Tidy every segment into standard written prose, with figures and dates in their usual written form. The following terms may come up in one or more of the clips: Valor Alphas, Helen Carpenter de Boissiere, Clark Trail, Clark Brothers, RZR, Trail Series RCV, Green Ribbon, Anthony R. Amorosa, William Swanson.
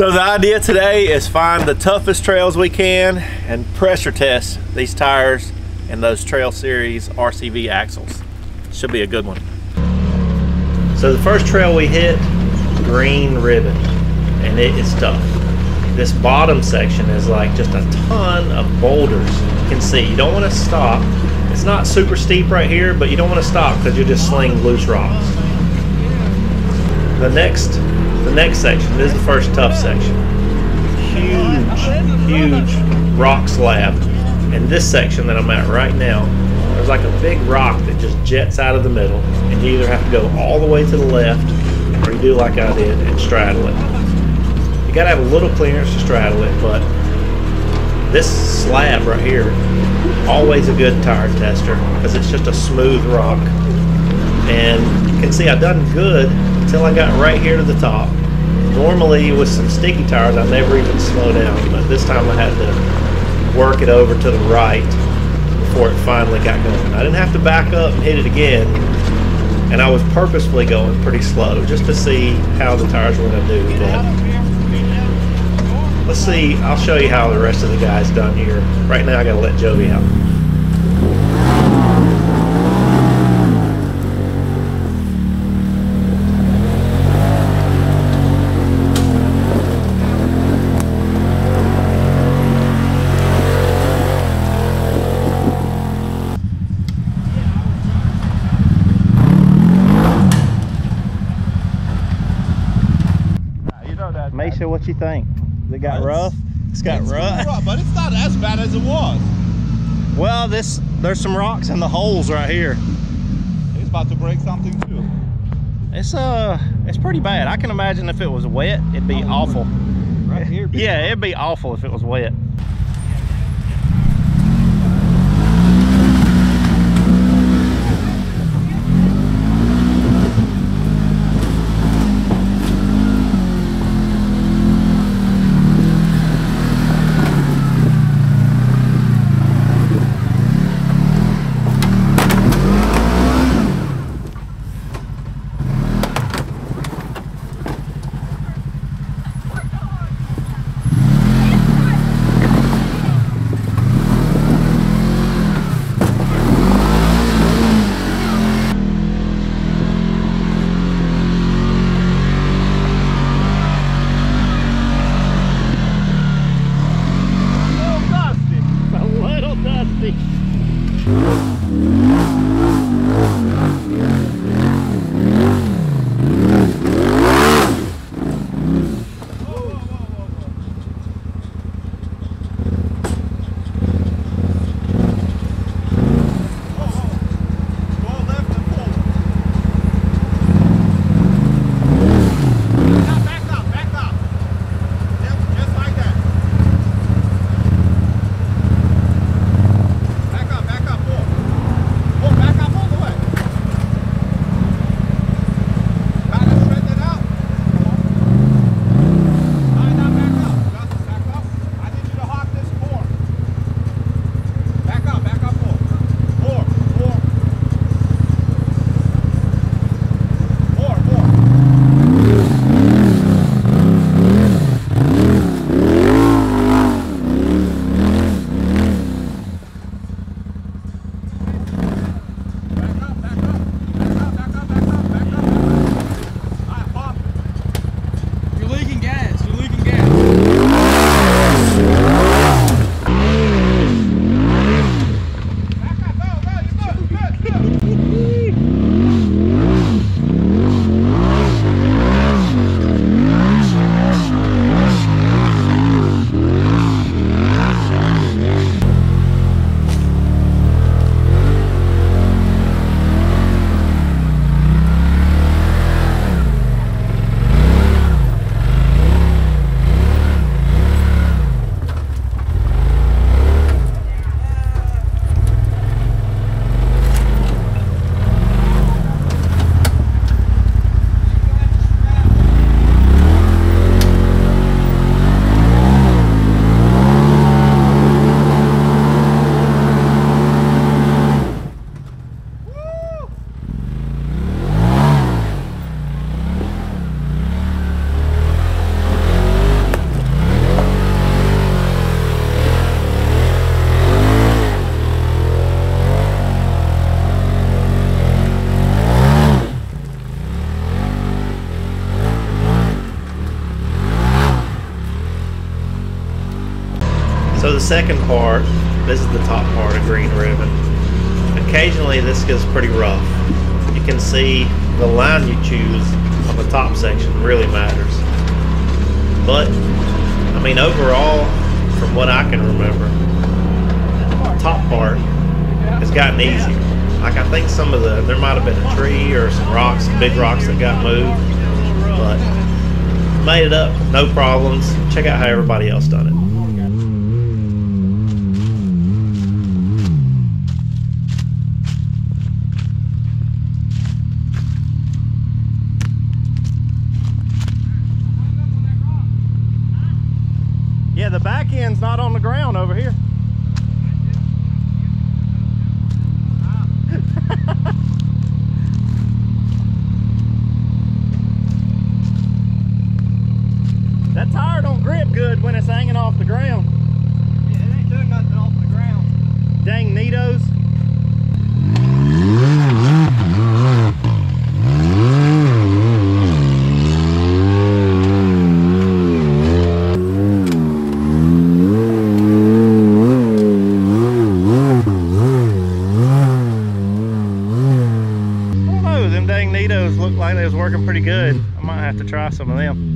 So the idea today is find the toughest trails we can and pressure test these tires and those Trail Series RCV axles. Should be a good one. So the first trail we hit, Green Ribbon, and it is tough. This bottom section is like just a ton of boulders. You can see, you don't want to stop. It's not super steep right here, but you don't want to stop because you just sling loose rocks. The next section, this is the first tough section. Huge rock slab. And this section that I'm at right now, there's like a big rock that just jets out of the middle, and you either have to go all the way to the left, or you do like I did and straddle it. You gotta have a little clearance to straddle it, but this slab right here, always a good tire tester, because it's just a smooth rock. And you can see I've done good until I got right here to the top. Normally with some sticky tires, I never even slow down, but this time I had to work it over to the right before it finally got going. I didn't have to back up and hit it again, and I was purposefully going pretty slow just to see how the tires were going to do. But let's see, I'll show you how the rest of the guys done here. Right now I gotta let Joey out. Misha, what you think? It got rough? It's rough, but it's not as bad as it was. Well, there's some rocks in the holes right here. It's about to break something too. It's pretty bad. I can imagine if it was wet, it'd be awful. Right here. Yeah, it'd be awful if it was wet. For the second part, this is the top part of Green Ribbon. Occasionally this gets pretty rough. You can see the line you choose on the top section really matters. But, I mean, overall, from what I can remember, the top part has gotten easier. Like, I think some of there might have been a tree or some rocks, big rocks that got moved, but made it up, no problems. Check out how everybody else done it. Yeah, the back end's not on the ground over here. That tire don't grip good when it's hanging off the ground. Yeah, it ain't doing nothing off the ground. Dang neatos. Looked like they was working pretty good. I might have to try some of them.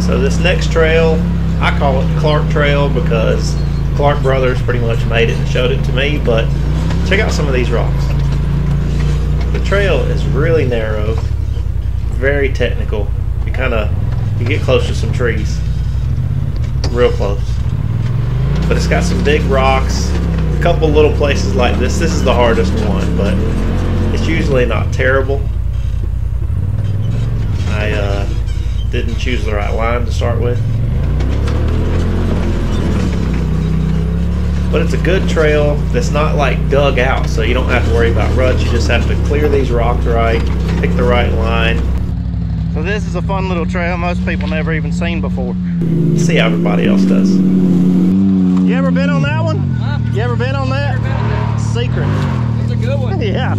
So this next trail, I call it Clark Trail because Clark Brothers pretty much made it and showed it to me, but check out some of these rocks. The trail is really narrow, very technical. You get close to some trees, real close. But it's got some big rocks, a couple little places like this. This is the hardest one, but it's usually not terrible. I didn't choose the right line to start with. But it's a good trail that's not like dug out, so you don't have to worry about ruts. You just have to clear these rocks right, pick the right line. So this is a fun little trail most people never even seen before. Let's see how everybody else does. You ever been on that one? Huh? You ever been on that? Never been on that. Secret. It's a good one. Yeah.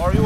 Are you?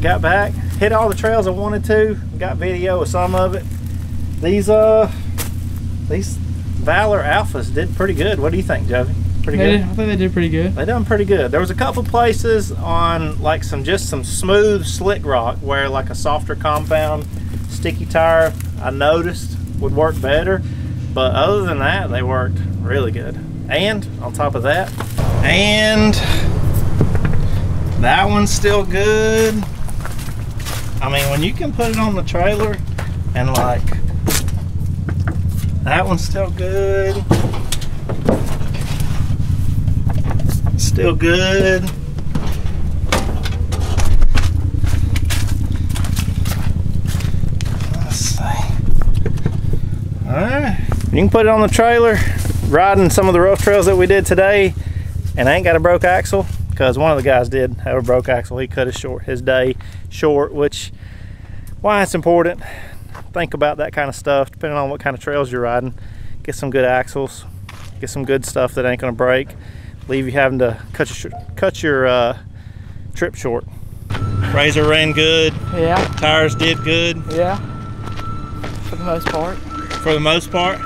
Got back, hit all the trails I wanted to, got video of some of it. These Valor Alphas did pretty good. What do you think, Jovi? Pretty good? I think they did pretty good. They done pretty good. There was a couple places on like just some smooth slick rock where like a softer compound sticky tire I noticed would work better, but other than that they worked really good. And on top of that, and that one's still good. I mean, when you can put it on the trailer and like that one's still good, still good. Let's see. All right, you can put it on the trailer riding some of the rough trails that we did today, and I ain't got a broke axle. Because one of the guys did have a broke axle. He cut his day short, which why it's important. Think about that kind of stuff, depending on what kind of trails you're riding. Get some good axles, get some good stuff that ain't gonna break, leave you having to cut your trip short. RZR ran good. Yeah. Tires did good. Yeah. For the most part. For the most part.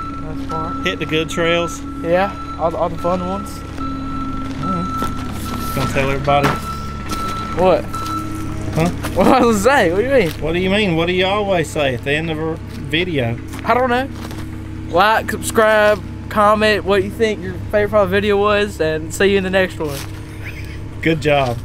Hit the good trails. Yeah. All the fun ones. Gonna tell everybody what? Huh? What I was saying? What do you mean? What do you mean? What do you always say at the end of a video? I don't know. Like, subscribe, comment what you think your favorite video was, and see you in the next one. Good job.